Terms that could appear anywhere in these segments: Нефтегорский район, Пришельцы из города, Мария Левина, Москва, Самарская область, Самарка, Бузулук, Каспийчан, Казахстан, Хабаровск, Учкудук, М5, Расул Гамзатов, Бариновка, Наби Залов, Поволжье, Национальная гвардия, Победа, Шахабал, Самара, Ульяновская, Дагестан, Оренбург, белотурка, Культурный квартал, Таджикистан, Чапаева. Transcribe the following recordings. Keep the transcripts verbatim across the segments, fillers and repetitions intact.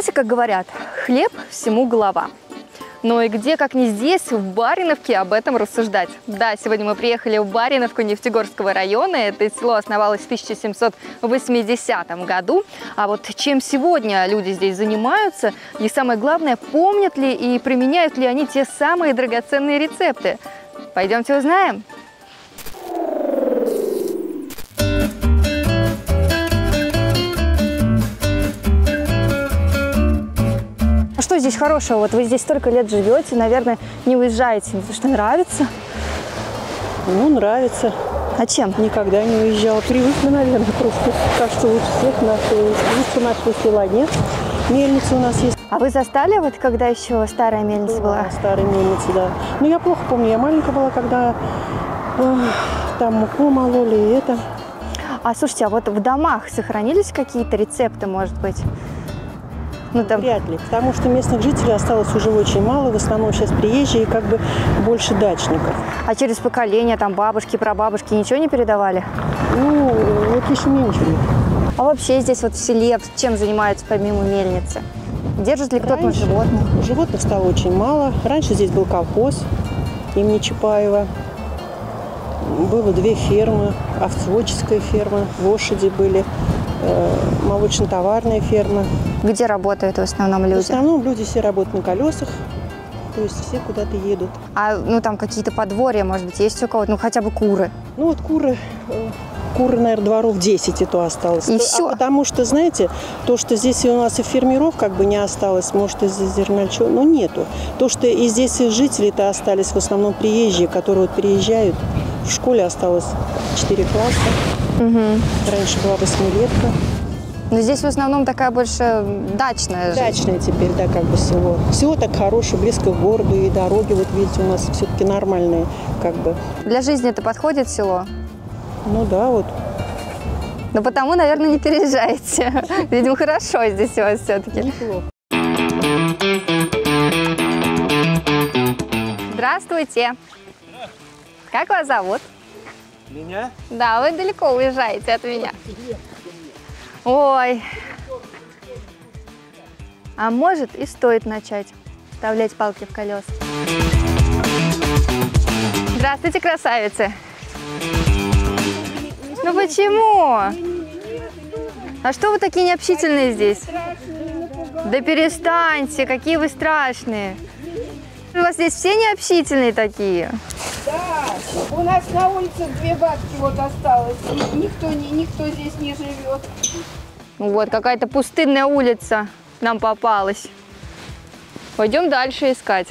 Знаете, как говорят, хлеб всему голова. Но и где, как не здесь, в Бариновке, об этом рассуждать. Да, сегодня мы приехали в Бариновку Нефтегорского района. Это село основалось в тысяча семьсот восьмидесятом году. А вот чем сегодня люди здесь занимаются, и самое главное, помнят ли и применяют ли они те самые драгоценные рецепты. Пойдемте узнаем. Что здесь хорошего? Вот вы здесь столько лет живете, наверное, не уезжаете. Что, нравится? Ну, нравится. А чем? Никогда не уезжала. Привыкла, наверное, просто. Кажется, лучше всех нашего села нет. Мельница у нас есть. А вы застали, вот когда еще старая мельница да, была? Старая мельница, да. Ну, я плохо помню. Я маленькая была, когда э, там муку мололи и это. А слушайте, а вот в домах сохранились какие-то рецепты, может быть? Ну, там... Вряд ли, потому что местных жителей осталось уже очень мало, в основном сейчас приезжие и как бы больше дачников. А через поколение там бабушки, прабабушки ничего не передавали? Ну, вот еще меньше. А вообще здесь вот в селе чем занимаются помимо мельницы? Держит ли кто-то животных? Животных стало очень мало. Раньше здесь был колхоз имени Чапаева. Было две фермы, овцеводческая ферма, лошади были, молочно-товарная ферма. Где работают в основном люди? В основном люди все работают на колесах, то есть все куда-то едут. А ну там какие-то подворья, может быть, есть у кого-то? Ну хотя бы куры. Ну вот куры, куры, наверное, дворов десять и то осталось. И то, все? А потому что, знаете, то, что здесь у нас и фермеров как бы не осталось, может, из-за зерночего, но нету. То, что и здесь жители-то остались в основном приезжие, которые вот переезжают. В школе осталось четыре класса, угу. Раньше была восьмилетка. Но здесь в основном такая больше дачная жизнь. Дачная теперь, да, как бы село. Село так хорошее, близко к городу, и дороги, вот видите, у нас все-таки нормальные, как бы. Для жизни это подходит село? Ну да, вот. Ну потому, наверное, не переезжайте. Видимо, хорошо здесь у вас все-таки. Неплохо. Здравствуйте. Как вас зовут? Меня? Да, вы далеко уезжаете от меня. Ой. А может и стоит начать вставлять палки в колеса. Здравствуйте, красавицы. Ну почему? А что вы такие необщительные здесь? Да перестаньте, какие вы страшные. У вас здесь все необщительные такие? Да, у нас на улице две бабки вот осталось, и никто, никто здесь не живет. Вот, какая-то пустынная улица нам попалась. Пойдем дальше искать.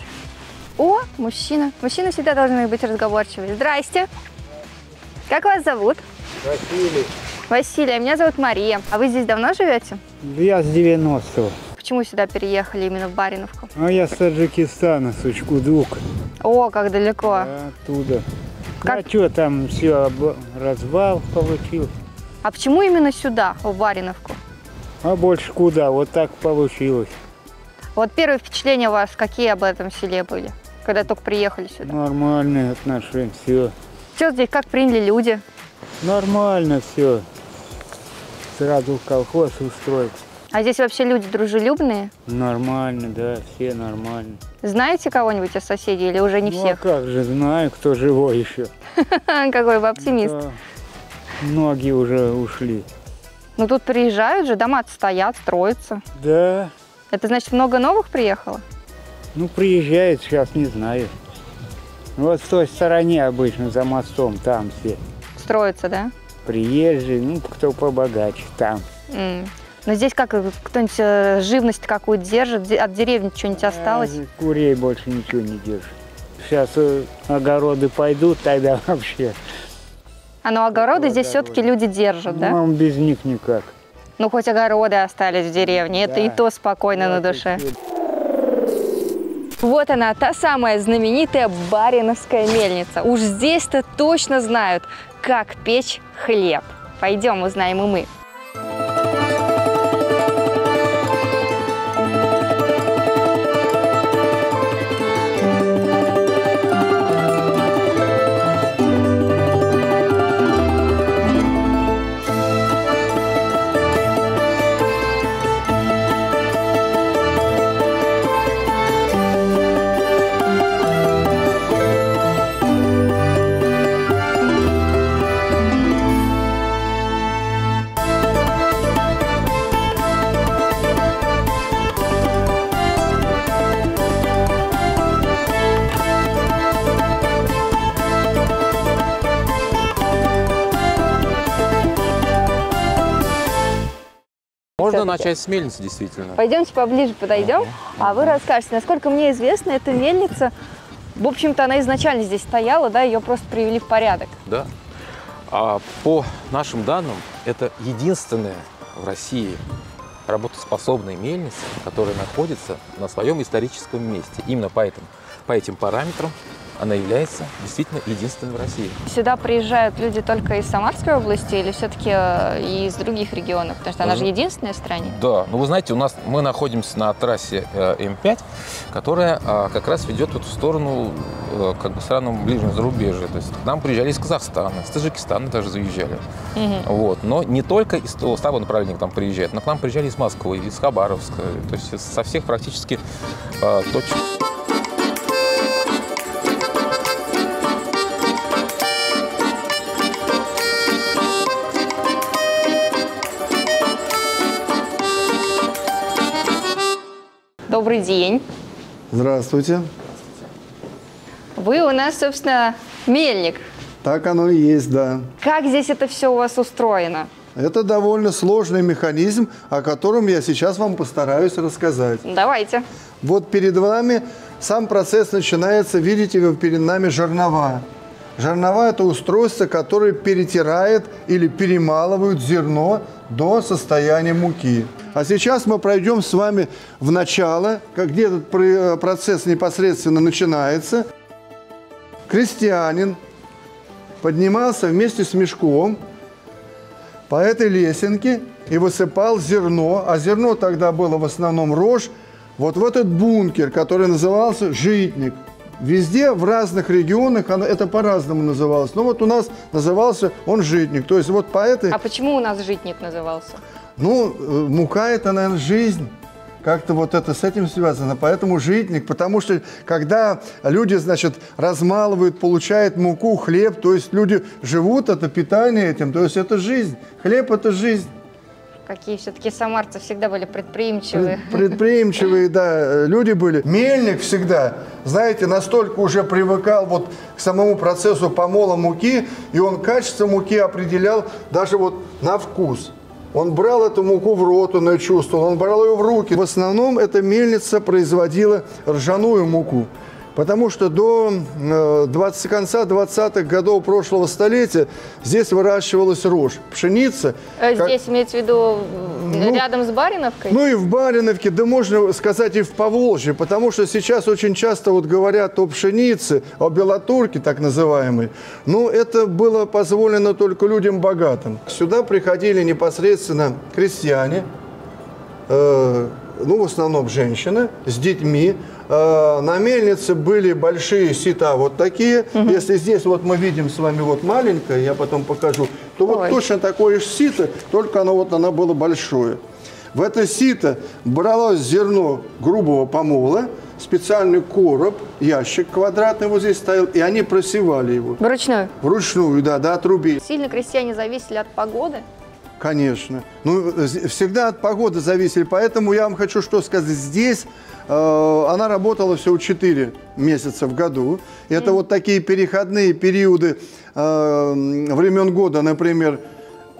О, мужчина. Мужчины всегда должны быть разговорчивы. Здрасте. Как вас зовут? Василий. Василий, а меня зовут Мария. А вы здесь давно живете? Я с девяностого. Почему сюда переехали именно в Бариновку? А я с Таджикистана, с Учкудука. О, как далеко. Оттуда. Как... А что там все, об... развал получил. А почему именно сюда, в Бариновку? А больше куда, вот так получилось. Вот первые впечатления у вас какие об этом селе были, когда только приехали сюда? Нормальные отношения, все. Все здесь как приняли люди? Нормально все. Сразу колхоз устроить. А здесь вообще люди дружелюбные? Нормально, да, все нормально. Знаете кого-нибудь из соседей или уже не ну, всех? Ну, а как же, знаю, кто живой еще. Какой вы оптимист. Да. Многие уже ушли. Ну, тут приезжают же, дома стоят, строятся. Да. Это значит, много новых приехало? Ну, приезжают сейчас, не знаю. Вот с той стороны обычно, за мостом, там все. Строятся, да? Приезжие, ну, кто побогаче, там. Mm. Но здесь как, кто-нибудь живность какую-то держит? От деревни что-нибудь осталось? Курей больше ничего не держит. Сейчас огороды пойдут, тогда вообще. А ну огороды Какого здесь все-таки люди держат, ну, да? Ну, без них никак. Ну, хоть огороды остались в деревне, да. Это и то спокойно да, на душе. Все. Вот она, та самая знаменитая бариновская мельница. Уж здесь-то точно знают, как печь хлеб. Пойдем, узнаем и мы. Можно начать с мельницы, действительно. Пойдемте поближе подойдем, а вы расскажете. Насколько мне известно, эта мельница, в общем-то, она изначально здесь стояла, да, ее просто привели в порядок. Да. А по нашим данным, это единственная в России работоспособная мельница, которая находится на своем историческом месте. Именно поэтому, по этим параметрам она является действительно единственной в России. Сюда приезжают люди только из Самарской области или все-таки из других регионов? Потому что она же единственная в стране. Да. Ну, вы знаете, у нас мы находимся на трассе М пять, которая как раз ведет вот в сторону как бы странам ближнего зарубежья. То есть к нам приезжали из Казахстана, из Таджикистана даже заезжали. Угу. Вот. Но не только из того, с того направления к нам приезжают, но к нам приезжали из Москвы, из Хабаровска, то есть со всех практически э, точек. Добрый день. Здравствуйте. Вы у нас, собственно, мельник. Так оно и есть, да. Как здесь это все у вас устроено? Это довольно сложный механизм, о котором я сейчас вам постараюсь рассказать. Давайте. Вот перед вами сам процесс начинается, видите, перед нами жернова. Жернова – это устройство, которое перетирает или перемалывает зерно до состояния муки. А сейчас мы пройдем с вами в начало, где этот процесс непосредственно начинается. Крестьянин поднимался вместе с мешком по этой лесенке и высыпал зерно, а зерно тогда было в основном рожь, вот в этот бункер, который назывался «житник». Везде, в разных регионах это по-разному называлось. Но вот у нас назывался он «житник». То есть вот по этой... А почему у нас «житник» назывался? Ну, мука – это, наверное, жизнь. Как-то вот это с этим связано. Поэтому «житник», потому что когда люди, значит, размалывают, получают муку, хлеб, то есть люди живут, это питание этим, то есть это жизнь. Хлеб – это жизнь. Какие все-таки самарцы всегда были предприимчивые. Предприимчивые, да, люди были. Мельник всегда, знаете, настолько уже привыкал вот к самому процессу помола муки, и он качество муки определял даже вот на вкус. Он брал эту муку в рот, он ее чувствовал, он брал ее в руки. В основном эта мельница производила ржаную муку. Потому что до двадцатых, конца двадцатых годов прошлого столетия здесь выращивалась рожь, пшеница. Здесь как... имеется в виду ну, рядом с Бариновкой? Ну и в Бариновке, да можно сказать и в Поволжье, потому что сейчас очень часто вот говорят о пшенице, о белотурке так называемой. Но это было позволено только людям богатым. Сюда приходили непосредственно крестьяне, э ну в основном женщины с детьми. На мельнице были большие сита вот такие. Угу. Если здесь вот мы видим с вами вот маленькое, я потом покажу, то вот Ой. точно такое же сито, только оно вот оно было большое. В это сито бралось зерно грубого помола, специальный короб, ящик квадратный вот здесь стоял, и они просевали его. Вручную? Вручную, да, да, отрубили. Сильно крестьяне зависели от погоды? Конечно. Ну, всегда от погоды зависели, поэтому я вам хочу что сказать. Здесь э, она работала всего четыре месяца в году. Это mm. вот такие переходные периоды э, времен года, например,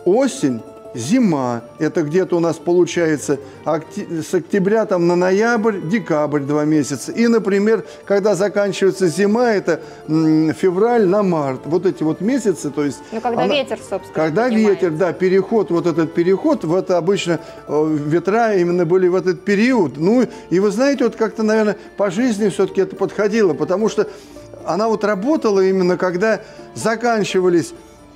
осень, зима. Это где-то у нас получается с октября там, на ноябрь, декабрь два месяца. И, например, когда заканчивается зима, это февраль на март. Вот эти вот месяцы, то есть... Ну, когда она, ветер, собственно. Когда поднимает. ветер, да, переход, вот этот переход, в это обычно ветра именно были в этот период. Ну, и вы знаете, вот как-то, наверное, по жизни все-таки это подходило, потому что она вот работала именно, когда заканчивались...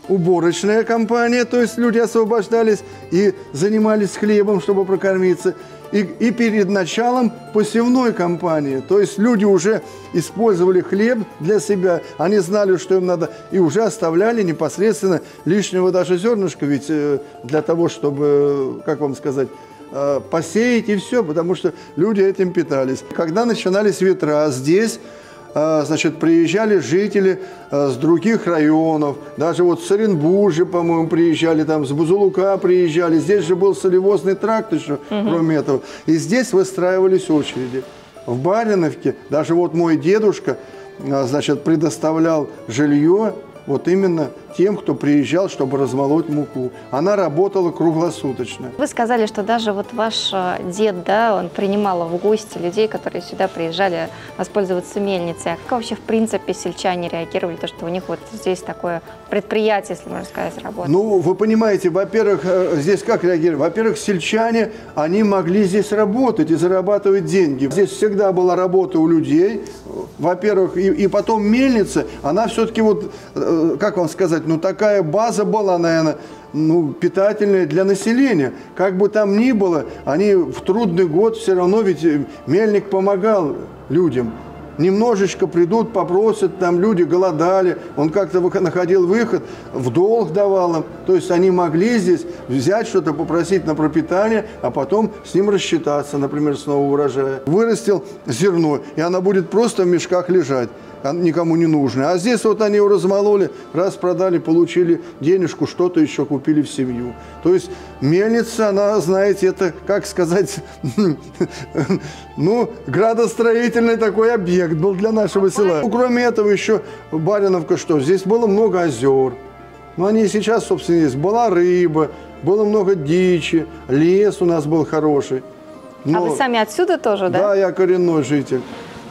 уборочная компания, то есть люди освобождались и занимались хлебом, чтобы прокормиться. И, и перед началом посевной кампании, то есть люди уже использовали хлеб для себя, они знали, что им надо, и уже оставляли непосредственно лишнего даже зернышка, ведь для того, чтобы, как вам сказать, посеять и все, потому что люди этим питались. Когда начинались ветра здесь, значит, приезжали жители с других районов, даже вот с Оренбуржа, по-моему, приезжали, там с Бузулука приезжали, здесь же был солевозный тракт еще, угу. кроме этого, и здесь выстраивались очереди. В Бариновке даже вот мой дедушка, значит, предоставлял жилье вот именно тем, кто приезжал, чтобы размолоть муку. Она работала круглосуточно. Вы сказали, что даже вот ваш дед, да, он принимал в гости людей, которые сюда приезжали воспользоваться мельницей. А как вообще, в принципе, сельчане реагировали, то, что у них вот здесь такое предприятие, если можно сказать, работало? Ну, вы понимаете, во-первых, здесь как реагировали? Во-первых, сельчане, они могли здесь работать и зарабатывать деньги. Здесь всегда была работа у людей, во-первых, и, и потом мельница, она все-таки вот, как вам сказать, ну такая база была, наверное, ну, питательные для населения. Как бы там ни было, они в трудный год все равно, ведь мельник помогал людям. Немножечко придут, попросят, там люди голодали, он как-то находил выход, в долг давал им. То есть они могли здесь взять что-то, попросить на пропитание, а потом с ним рассчитаться, например, с нового урожая. Вырастил зерно, и оно будет просто в мешках лежать, никому не нужно. А здесь вот они его размололи, раз продали, получили денежку, что-то еще купили в семью. То есть мельница, она, знаете, это, как сказать, ну, градостроительный такой объект был для нашего села. Кроме этого еще Бариновка что, здесь было много озер. Но они и сейчас, собственно, есть. Была рыба, было много дичи, лес у нас был хороший. Но, а вы сами отсюда тоже, да? Да, я коренной житель.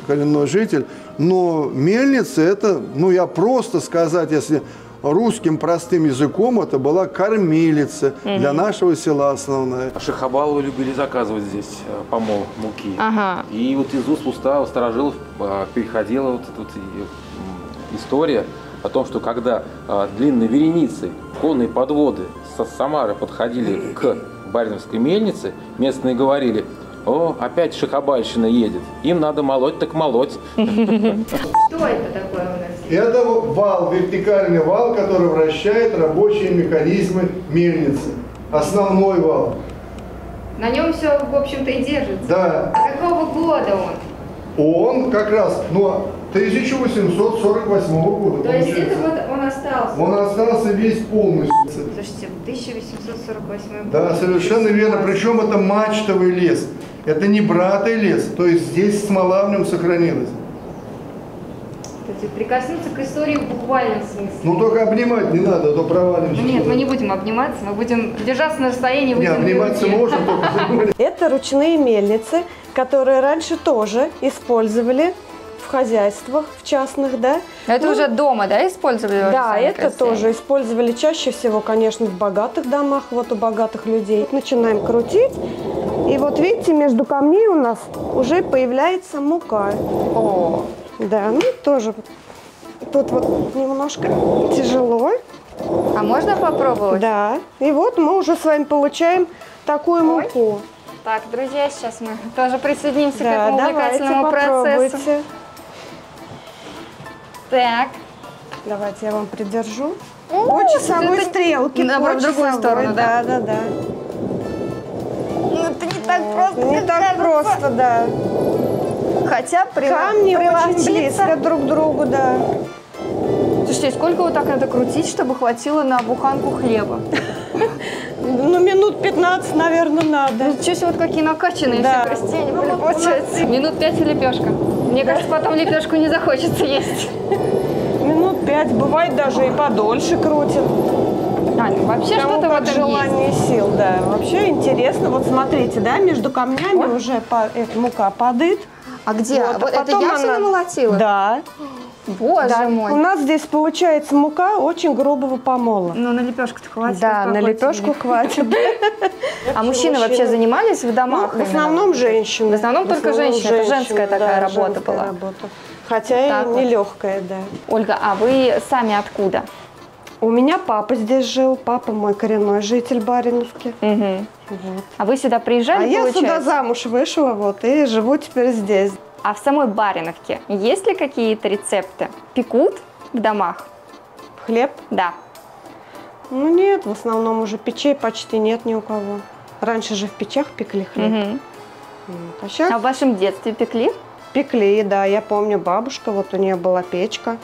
коренной житель, но мельница это, ну я просто сказать, если русским простым языком, это была кормилица угу. для нашего села основная. Шахабалу любили заказывать здесь помол муки. Ага. И вот из уст уста старожилов переходила вот эта вот история о том, что когда длинные вереницы, конные подводы с Самары подходили к Бариновской мельнице, местные говорили: «О, опять шахабальщина едет. Им надо молоть, так молоть». Что это такое у нас? Это вал, вертикальный вал, который вращает рабочие механизмы мельницы. Основной вал. На нем все, в общем-то, и держится. Да. А какого года он? Он как раз, ну, тысяча восемьсот сорок восьмого года. То есть это вот он остался? Он остался весь полностью. Слушайте, тысяча восемьсот сорок восьмой год. Да, совершенно верно. Причем это мачтовый лес. Это не братый лес, то есть здесь смола в нем сохранилась. Кстати, прикоснуться к истории в буквальном смысле. Ну только обнимать не надо, а то провалимся. Нет, мы не будем обниматься, мы будем держаться на расстоянии. Не, обниматься можно, только... Это ручные мельницы, которые раньше тоже использовали в хозяйствах, в частных, да. Это ну, уже дома, да, использовали? Да, это красивые. Тоже использовали чаще всего, конечно, в богатых домах, вот у богатых людей. Начинаем крутить, и вот видите, между камней у нас уже появляется мука. О, да, ну тоже тут вот немножко тяжело. А можно попробовать? Да, и вот мы уже с вами получаем такую Ой. муку. Так, друзья, сейчас мы тоже присоединимся да, к этому увлекательному процессу. Попробуйте. Так. Давайте я вам придержу. О, по часовой стрелке. Да, по другую сторону, да? Да, да, да. Ну, это не так О, просто. Не так кажется. просто, да. Хотя при... камни очень близко друг к другу, да. Слушайте, сколько вот так надо крутить, чтобы хватило на буханку хлеба? Ну, минут пятнадцать, наверное, надо. Ничего себе, вот какие накачанные да. все крестьяне были, получается. Минут пять и лепешка. Мне кажется, потом лепешку не захочется есть. Минут пять, бывает даже и подольше крутит. А, ну, вообще что-то в этом желании есть. сил, да. Вообще интересно, вот смотрите, да, между камнями вот. уже по, эта мука падает. А где? Вот, а вот это я все намолотила? Да. Боже да. мой. У нас здесь получается мука очень грубого помола. Ну, на лепешку-то хватит. Да, на лепешку хватит. А мужчины вообще занимались в домах? В основном женщины. В основном только женщины. Это женская такая работа была. Хотя и нелегкая, да. Ольга, а вы сами откуда? У меня папа здесь жил, папа мой коренной житель Бариновки. Угу. Вот. А вы сюда приезжали, А получается? Я сюда замуж вышла, вот, и живу теперь здесь. А в самой Бариновке есть ли какие-то рецепты? Пекут в домах? Хлеб? Да. Ну нет, в основном уже печей почти нет ни у кого. Раньше же в печах пекли хлеб. Угу. Вот. А, сейчас... а в вашем детстве пекли? Пекли, да. Я помню, бабушка, вот у нее была печка.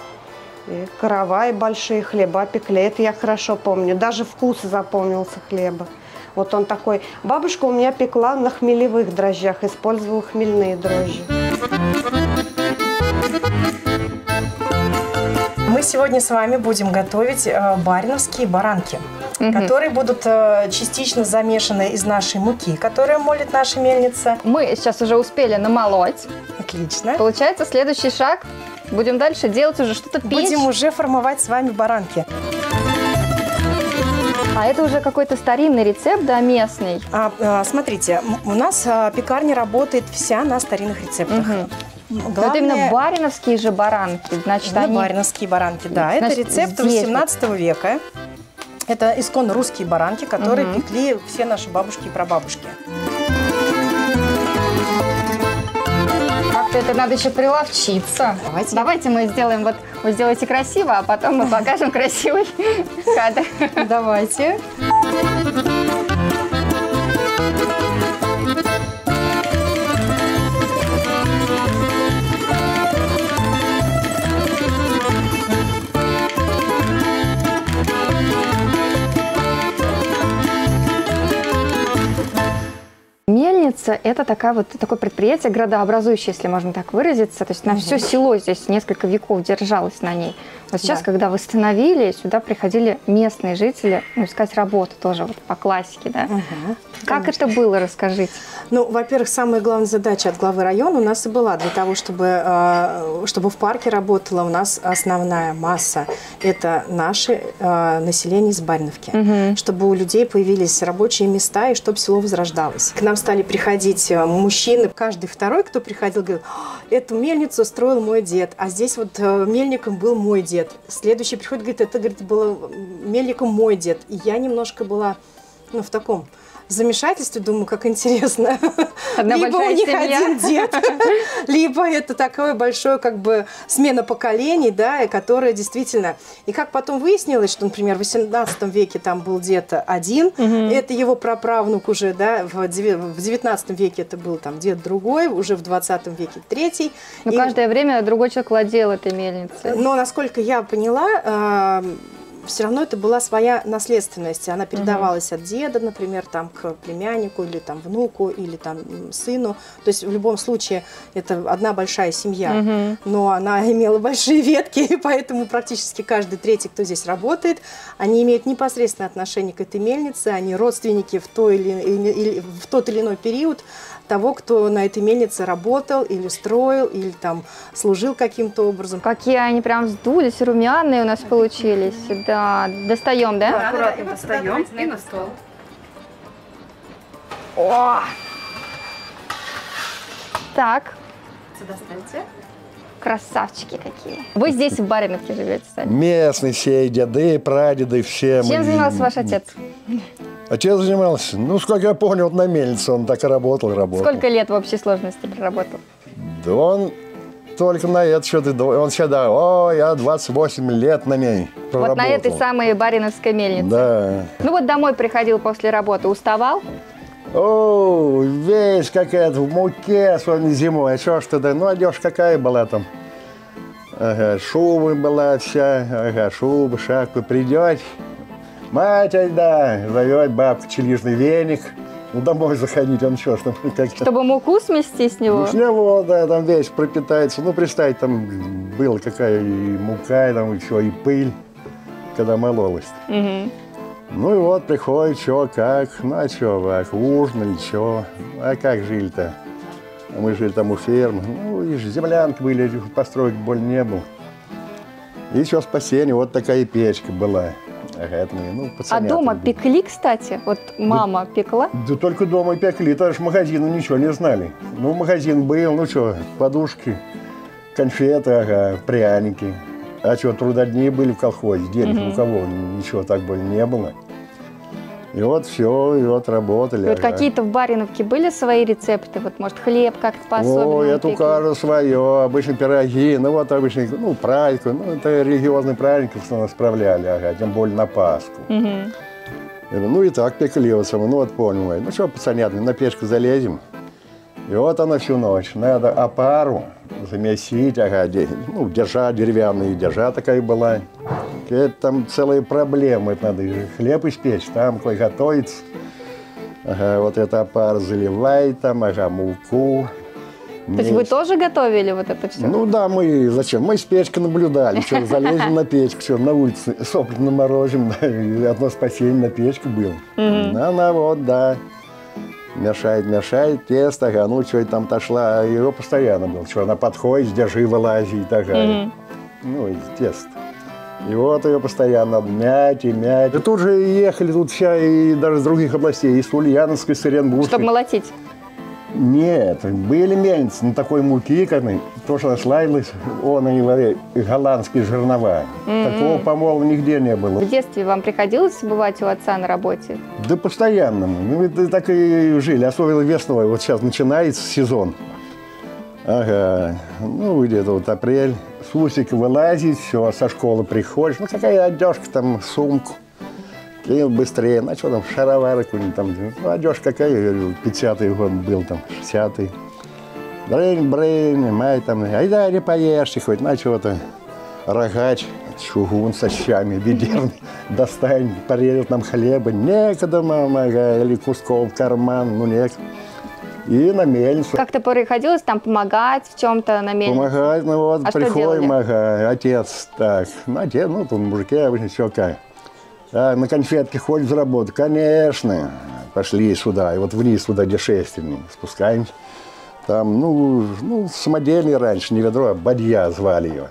И каравай большие, хлеба пекли. Это я хорошо помню. Даже вкус запомнился хлеба. Вот он такой. Бабушка у меня пекла на хмелевых дрожжах, использовала хмельные дрожжи. Мы сегодня с вами будем готовить бариновские баранки, угу. которые будут частично замешаны из нашей муки, которая молит наша мельница. Мы сейчас уже успели намолоть. Отлично. Получается, следующий шаг. Будем дальше делать уже что-то печь. Будем уже формовать с вами баранки. А это уже какой-то старинный рецепт, да, местный? А, а, смотрите, у нас а, пекарня работает вся на старинных рецептах. Угу. Главное... Это именно бариновские же баранки, значит, они... бариновские баранки, да. Значит, это рецепт восемнадцатого века. Это исконно русские баранки, которые угу. пекли все наши бабушки и прабабушки. Как-то это надо еще приловчиться. Давайте, Давайте мы сделаем вот... Вы сделаете красиво, а потом мы покажем красивый кадр. Давайте. Мельница – это такая вот, такое предприятие градообразующее, если можно так выразиться. То есть на угу. все село здесь несколько веков держалось на ней. А сейчас, да. когда восстановили, сюда приходили местные жители ну, искать работу тоже вот, по классике. Да? Угу. Как Конечно. это было, расскажите. Ну, во-первых, самая главная задача от главы района у нас и была для того, чтобы, чтобы в парке работала у нас основная масса. Это наше население из Бариновки. Угу. Чтобы у людей появились рабочие места и чтобы село возрождалось. К нам стали приходить мужчины. Каждый второй, кто приходил, говорил, эту мельницу строил мой дед, а здесь вот мельником был мой дед. Следующий приходит, говорит, это говорит, было мельником мой дед. И я немножко была ну, в таком замешательстве, думаю, как интересно. Одна либо у них семья. один дед, либо это такое большое как бы смена поколений, да, и которая действительно... И как потом выяснилось, что, например, в восемнадцатом веке там был дед один, угу. это его праправнук уже, да, в девятнадцатом веке это был там дед другой, уже в двадцатом веке третий. Но и... каждое время другой человек владел этой мельницей. Но, насколько я поняла... все равно это была своя наследственность. Она передавалась угу. от деда, например, там, к племяннику, или там, внуку, или там, сыну. То есть в любом случае это одна большая семья. Угу. Но она имела большие ветки, и поэтому практически каждый третий, кто здесь работает, они имеют непосредственное отношение к этой мельнице, они родственники в, той или, в тот или иной период того, кто на этой мельнице работал, или строил, или там служил каким-то образом. Какие они прям сдулись, румяные у нас получились. Да. Достаем, да? да Аккуратно да, достаем и на стол. О! Так. Сюда ставьте. Красавчики какие. Вы здесь в Бариновке живете сами? Местные все, деды, прадеды, все. Чем мы... занимался ваш отец? Отец занимался, ну, сколько я помню, вот на мельнице он так и работал, работал. Сколько лет в общей сложности проработал? Да он... Только на это что ты думаешь? Он всегда, о, я двадцать восемь лет на ней проработал. Вот на этой самой бариновской мельнице? Да. Ну вот домой приходил после работы, уставал? О, весь какая-то в муке, особенно зимой, еще что-то. Ну, одежда какая была там? Ага, шуба была вся, ага, шуба, шапка. Придет, мать, да, зовет бабка челюжный веник. Ну, домой заходить, он что, чтобы... Чтобы муку смести с него? Ну, с него, да, там весь пропитается. Ну, представь, там была какая и мука, и там и все, и пыль, когда мололась. Угу. Ну, и вот приходит, что, как, ну, а что, как, ужинали, что, а как жили-то? Мы жили там у фермы, ну, и землянки были, построек более не было. И еще спасение, вот такая печка была. Ага, мне, ну, а дома были. Пекли, кстати? Вот мама да, пекла? Да только дома пекли, потому что магазина ничего не знали. Ну, магазин был, ну что, подушки, конфеты, ага, пряники. А что, трудодни были в колхозе, денег у кого ничего так более не было. И вот все, и вот работали. И вот ага. какие-то в Бариновке были свои рецепты? Вот, может, хлеб как-то по-особенному? Ой, это у каждого свое, обычно пироги, ну вот обычные, ну, праздник, ну, это религиозные праздники, что нас справляли, ага, тем более на Пасху. Угу. Ну, и так пекли вот саму, ну, вот понял, ну, что, пацанят, на печку залезем, и вот она всю ночь, надо опару замесить, ага, ну, держа, деревянные держа такая была. Это там целые проблемы, это надо хлеб испечь, там кое готовится. Ага, вот это опар заливает, там, ага, муку, То есть вы тоже готовили вот это все? Ну да, мы зачем? Мы с печкой наблюдали, что залезем на печку, что на улице сопли наморозим, одно спасение на печку было. На народ, да. Мешает, мешает, тесто, а ну что там тошла, его постоянно было, что она подходит, держи, вылази и такая. Ну и тесто. И вот ее постоянно мять и мять. И тут же ехали, тут вся, и даже из других областей, из Ульяновской, из Саренбургской. Чтобы молотить? Нет, были мельницы, но такой муки, как то, что нашлась, он и голландские жернова. Mm-hmm. Такого помола нигде не было. В детстве вам приходилось бывать у отца на работе? Да постоянно. Мы так и жили, особенно весной. Вот сейчас начинается сезон. Ага, ну где-то вот апрель. С усика вылазить, все, со школы приходишь. Ну какая одежка там, сумку. И быстрее, ну что там, шаровары какой-нибудь там, ну, одежда какая, я говорю, пятидесятый год был там, шестидесятый. Брынь, брынь, май там, айдари поешьте хоть, на чего-то. Рогач, чугун со щами, ведерный, достань, порежет нам хлеба, некогда, мама, или кусков в карман, ну некогда. И на мельницу. Как-то приходилось там помогать в чем-то на мельнице? Помогать, ну вот, а приходим, ага, отец, так, ну отец, ну тут мужики обычно все как. А на конфетке ходишь за работу? Конечно. Пошли сюда, и вот вниз сюда, где шестерни, спускаемся. Там, ну, ну, самодельный раньше, не ведро, а бадья звали ее.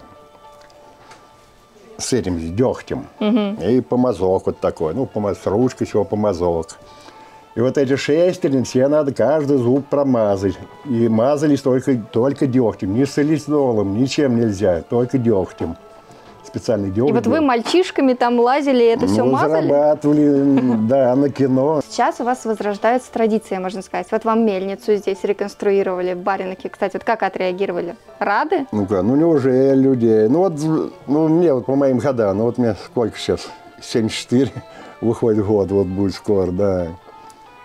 С этим, с дегтем. Угу. И помазок вот такой, ну, с ручкой всего помазок. И вот эти шестерни, все надо каждый зуб промазать. И мазались только, только дегтем, ни солидолом, ничем нельзя, только дегтем. Специальный дегть. И вот вы мальчишками там лазили, это ну, все мазали? Зарабатывали, да, на кино. Сейчас у вас возрождается традиция, можно сказать. Вот вам мельницу здесь реконструировали в Бариновке. Кстати, вот как отреагировали? Рады? Ну-ка, ну неужели людей? Ну вот, ну мне вот по моим годам, ну вот мне сколько сейчас? семьдесят четыре выходит год, вот будет скоро, да.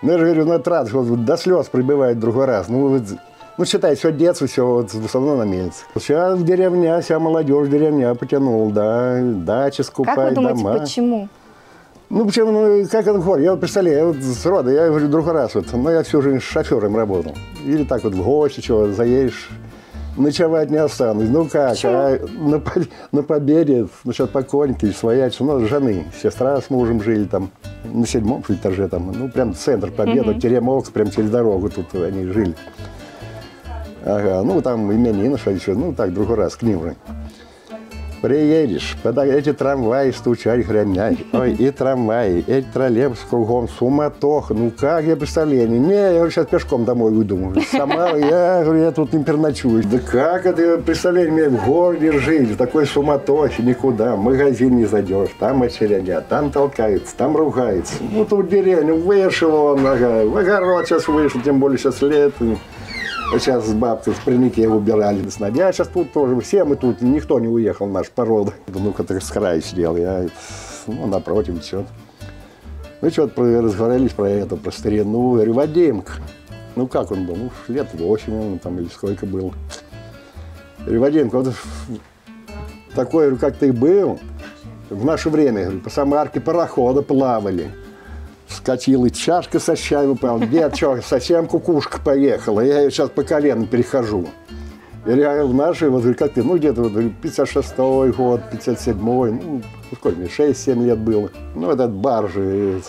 Ну я же говорю, ну это радость, вот до слез прибывает в другой раз. Ну вот... Ну, считай, все детство, все вот, в основном на мельнице. Сейчас деревня, вся молодежь деревня потянула, да, дачи скупать, дома. Как вы думаете, дома. Почему? Ну, почему, ну, как это говорит, я вот представляю, я вот с рода, я говорю, другой раз, вот, но я всю жизнь шофером работал. Или так вот в гости, чего, заедешь, ночевать не останусь. Ну, как, а на, на Победе, насчет покойники, своячи, ну, жены, сестра с мужем жили там, на седьмом этаже там, ну, прям центр Победы, mm-hmm. Теремок, прям через дорогу тут они жили. Ага, ну там именина, что еще, ну так, другой раз, к ним же. Приедешь, под эти трамваи стучать хренять, ой, и трамваи, эти троллейбусы кругом, суматоха, ну как я представление, не, я говорю, сейчас пешком домой выйду, сама, я, говорю, я тут не переночую. Да как это представление, в городе жить, в такой суматохе, никуда, в магазин не зайдешь, там очередя, там толкается, там ругается. Ну тут деревню вышел он, ага, в огород сейчас вышел, тем более сейчас лето. Сейчас с бабкой в прянике убирали. Я сейчас тут тоже, все мы тут, никто не уехал, наш порода. Ну-ка, ты с краю сидел, я ну, напротив, что-то. Ну, что-то разговаривались про это, про старину. Говорю, Вадимка, ну как он был? Ну, лет восемь он там или сколько был. Говорю, Вадимка, вот такой, как ты был, в наше время, говорю, по Самарке пароходы плавали. Скатила, чашка со чаем упала. Дед, что, совсем кукушка поехала. Я ее сейчас по колено перехожу. Я говорю, в нашей, вот, как ты, ну, где-то вот, пятьдесят шестой год, пятьдесят седьмой, ну, сколько мне, шесть-семь лет было. Ну, этот баржи,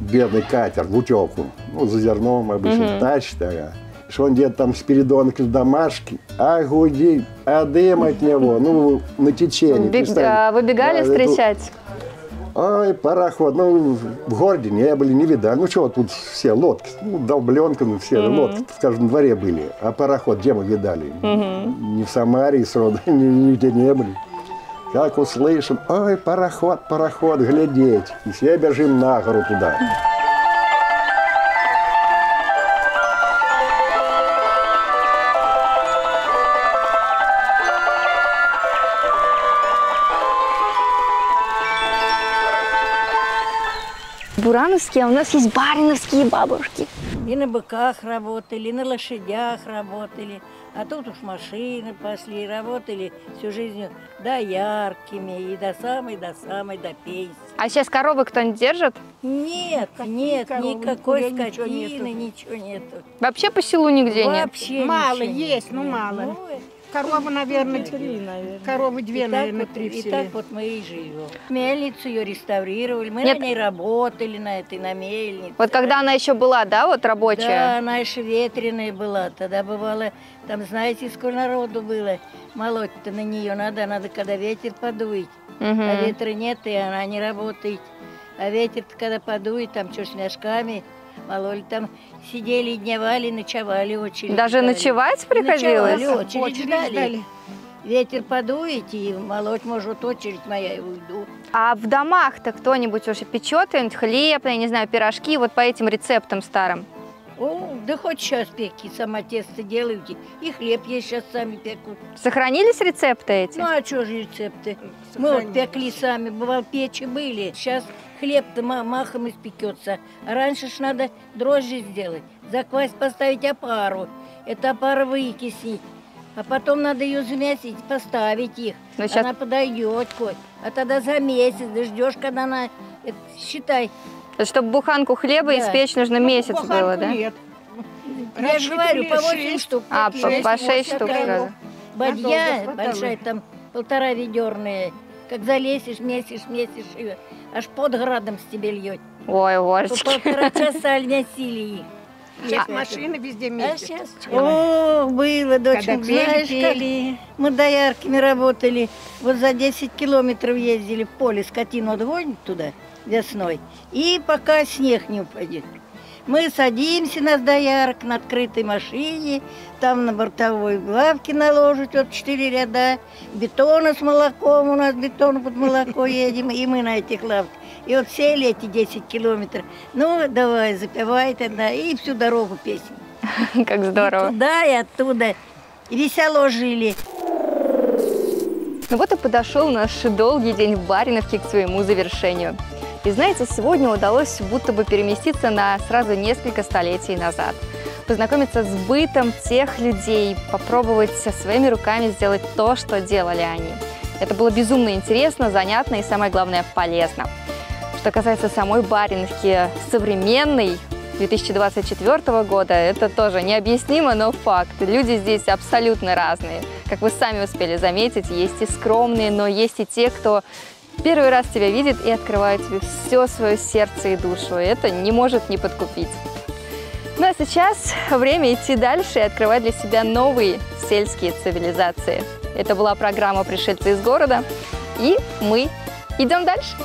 бедный катер в утеку, ну, за зерном обычно mm-hmm. тащит, ага. Что он где-то там спиридонок или домашки, а гуди, а дым от него, ну, на течение. Бег... Вы бегали да, встречать? Ой, пароход, ну, в городе не были, не видали. Ну, чего тут все лодки, ну, долбленками все mm-hmm. лодки в каждом дворе были. А пароход где мы видали? Mm-hmm. Ни в Самаре, сроду, нигде не были. Как услышим, ой, пароход, пароход, глядеть. И все бежим на гору туда. Бурановские, а у нас есть бариновские бабушки. И на быках работали, и на лошадях работали. А тут уж машины пошли, работали всю жизнь доярками, и до самой, до самой, до пенсии. А сейчас коровы кто-нибудь держит? Нет, какие нет, коровы? Никакой я скотины, ничего нету. ничего нету. Вообще по селу нигде Вообще нет? Вообще Мало есть, но ну, мало. Ну, коровы, наверное, три, наверное. Коровы две, и наверное, так, три в селе. И так вот мы и живем. Мельницу ее реставрировали, мы Нет. на ней работали, на этой, на мельнице. Вот когда она еще была, да, вот рабочая? Да, она еще ветреная была, тогда бывало, там, знаете, сколько народу было, молоть-то на нее надо, надо, когда ветер подует, угу. а ветра нет, и она не работает. А ветер-то, когда подует, там, что, с мешками... Мололи там, сидели, дневали, ночевали, очередь. Даже ждали. Ночевать приходилось? Ночевали, очередь, очередь ждали. Ждали. Ветер подует, и молоть может очередь моя, и уйду. А в домах-то кто-нибудь уже печет, хлеб, я не знаю, пирожки, вот по этим рецептам старым? О, да хоть сейчас пеки, сама тесто делаете, и хлеб есть, сейчас сами пекут. Сохранились рецепты эти? Ну, а что же рецепты? Сохранились. Мы вот пекли сами, бывало, печи были, сейчас... Хлеб-то махом испекется. Раньше ж надо дрожжи сделать, заквасить, поставить опару. Это опара выкиснить. А потом надо ее замесить, поставить их. Но она сейчас... подойдет. А тогда за месяц дождешь, когда она... Это, считай. Чтобы буханку хлеба да. испечь, нужно ну, месяц было, да? Нет. Я же говорю, по восемь штук. А, шесть, по шесть штук сразу. Бадья большая, там полтора ведерная. Как залезешь, месишь, месишь, и аж под градом с тебе льет. Ой, Орочки. По полтора часа носили их. Сейчас а, машины везде месят. А сейчас О, было, доченька, знаешь, пели. Как мы доярками работали. Вот за десять километров ездили в поле, скотину отводим туда весной. И пока снег не упадет. Мы садимся на доярок на открытой машине, там на бортовой лавке наложить, вот четыре ряда, бетона с молоком, у нас бетон под молоко едем, и мы на этих лавках. И вот сели эти десять километров, ну давай, запивай тогда, и всю дорогу песни. Как здорово. И туда, и оттуда, и весело жили. Ну вот и подошел наш долгий день в Бариновке к своему завершению. И знаете, сегодня удалось будто бы переместиться на сразу несколько столетий назад. Познакомиться с бытом тех людей, попробовать своими руками сделать то, что делали они. Это было безумно интересно, занятно и, самое главное, полезно. Что касается самой Бариновки современной, две тысячи двадцать четвёртого года, это тоже необъяснимо, но факт. Люди здесь абсолютно разные. Как вы сами успели заметить, есть и скромные, но есть и те, кто... первый раз тебя видит и открывает тебе все свое сердце и душу. И это не может не подкупить. Ну а сейчас время идти дальше и открывать для себя новые сельские цивилизации. Это была программа «Пришельцы из города». И мы идем дальше.